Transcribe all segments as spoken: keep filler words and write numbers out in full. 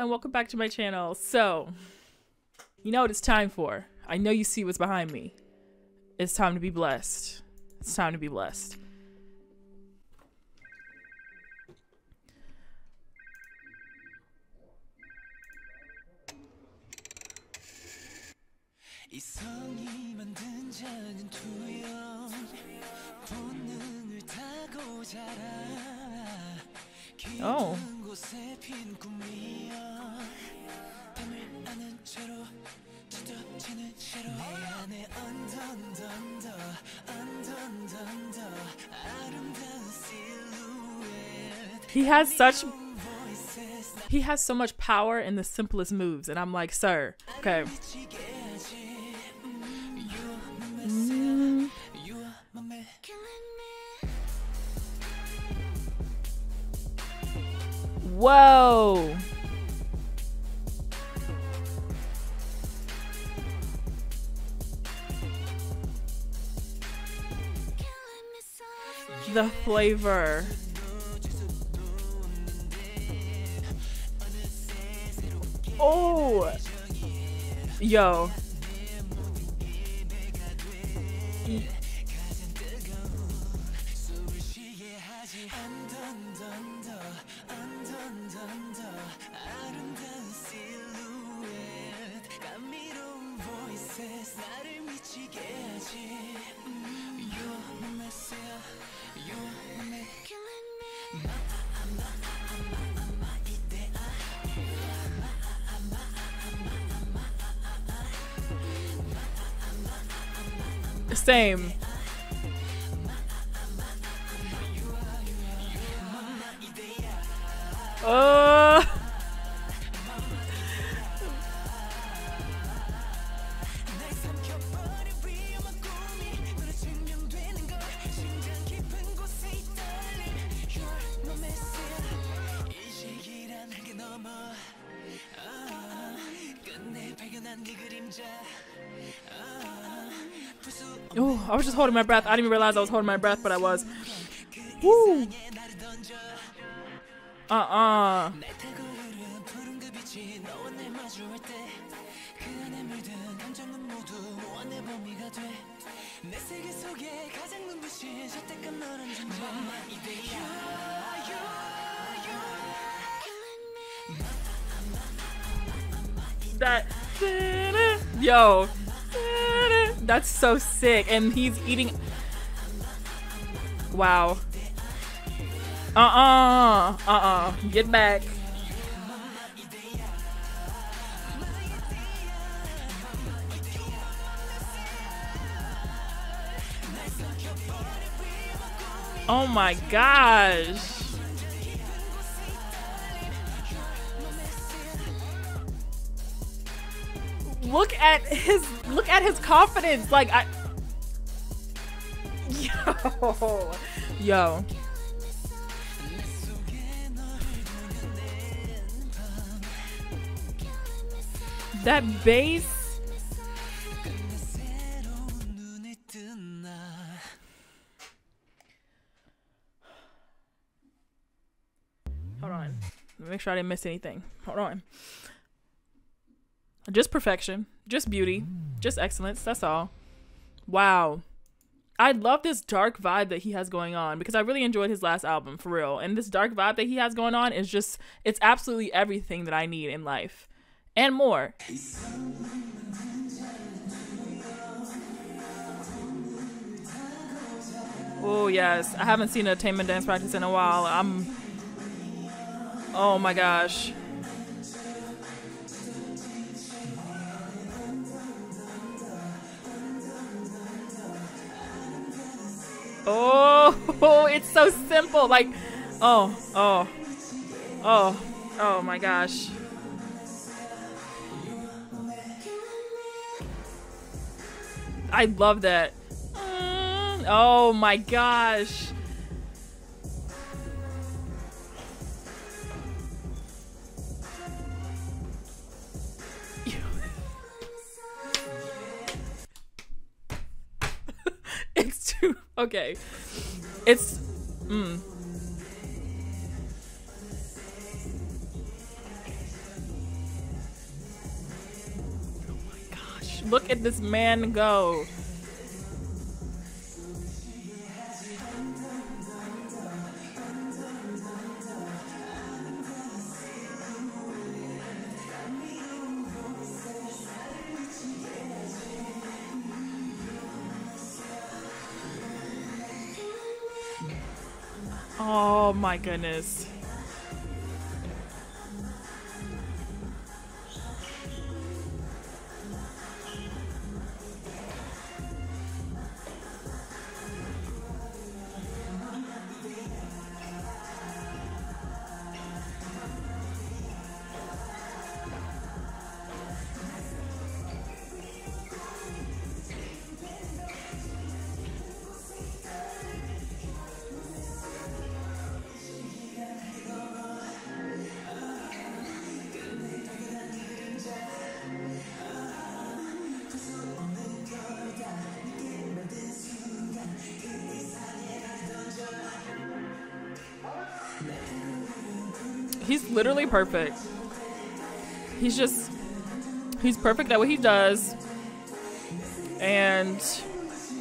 and welcome back to my channel. So, you know what it's time for. I know you see what's behind me. It's time to be blessed. It's time to be blessed. Oh. He has such he has so much power in the simplest moves, and I'm like, sir, okay. Mm. Whoa. The flavor. Oh. Yo. Same. Oh. Oh, I was just holding my breath. I didn't even realize I was holding my breath, but I was. Woo. Uh-uh. That. Yo. That's so sick, and he's eating. Wow. Uh-uh, uh-uh, get back. Oh my gosh. Look at his, look at his confidence. Like I, yo, yo. That bass. Hold on, make sure I didn't miss anything. Hold on. Just perfection, just beauty, just excellence, that's all. Wow. I love this dark vibe that he has going on, because I really enjoyed his last album, for real. And this dark vibe that he has going on is just, it's absolutely everything that I need in life. And more. Oh yes, I haven't seen a Taemin dance practice in a while. I'm, oh my gosh. Oh, it's so simple. Like, oh, oh, oh, oh my gosh. I love that. Mm, oh my gosh. It's too... Okay, it's mm. Look at this man go. Oh my goodness. He's literally perfect. He's just, he's perfect at what he does. And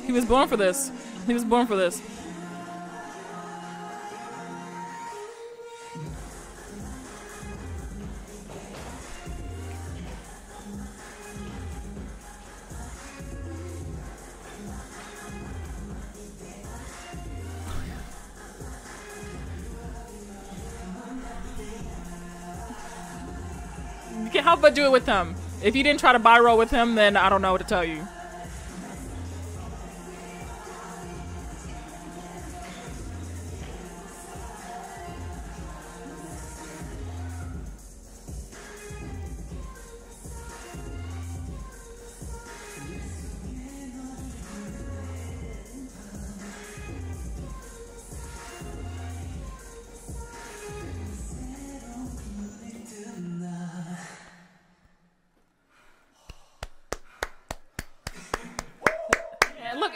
he was born for this. He was born for this. You can't help but do it with him. If you didn't try to buy roll with him, then I don't know what to tell you.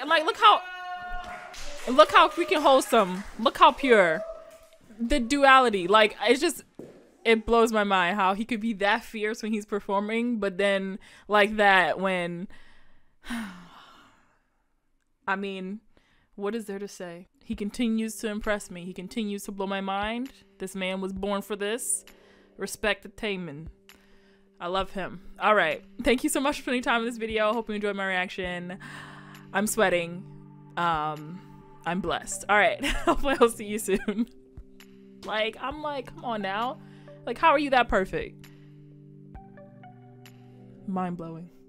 Like, look how, look how freaking wholesome. Look how pure. The duality, like, it's just, it blows my mind how he could be that fierce when he's performing, but then like that when, I mean, what is there to say? He continues to impress me. He continues to blow my mind. This man was born for this. Respect to Taemin. I love him. All right. Thank you so much for spending time in this video. Hope you enjoyed my reaction. I'm sweating. Um, I'm blessed. All right. Hopefully I'll see you soon. Like, I'm like, come on now. Like, how are you that perfect? Mind blowing.